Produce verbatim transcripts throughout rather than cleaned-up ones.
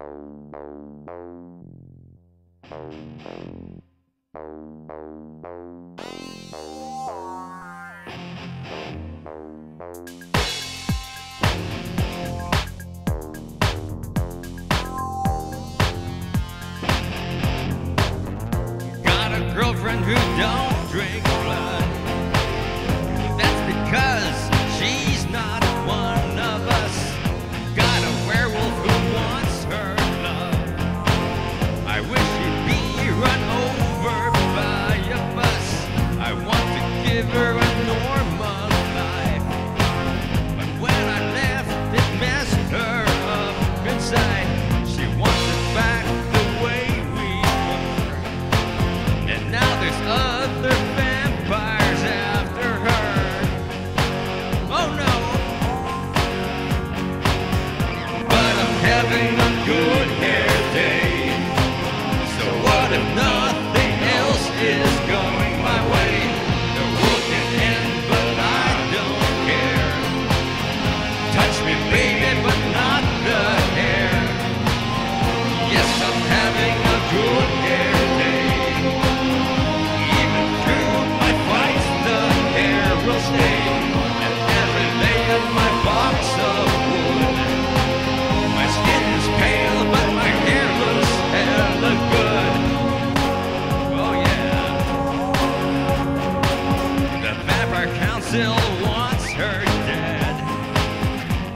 Got a girlfriend who don't drink blood. That's because she's not one of us. Got a werewolf who wants her love. I wish she'd be run over by a bus. I want to give her a normal life, but when I left it messed her up inside. She wants it back the way we were, and now there's other vampires after her. Oh no. But I'm having a good hair day, so what if nothing else is going my way? The world can end, but I don't care. Touch me, baby, but not the hair. Yes, I'm having a good hair day. Even through my fights, the hair will stay. And every day in my box of wood, my skin is pale, but my hair looks hella good. Oh yeah. The Vampire Council wants her dead,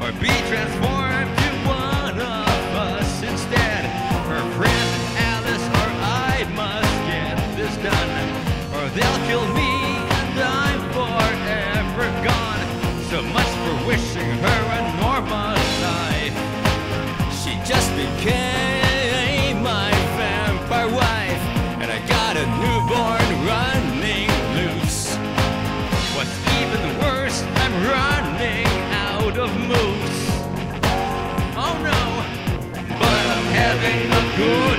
or be transformed to one of us instead. Her friend Alice or I must get this done, or they'll kill me and I'm forever gone. So much for wishing her a normal life. She just became my vampire wife, and I got a newborn running loose. What's even worse, I'm running out of moves. Oh no, but I'm having a good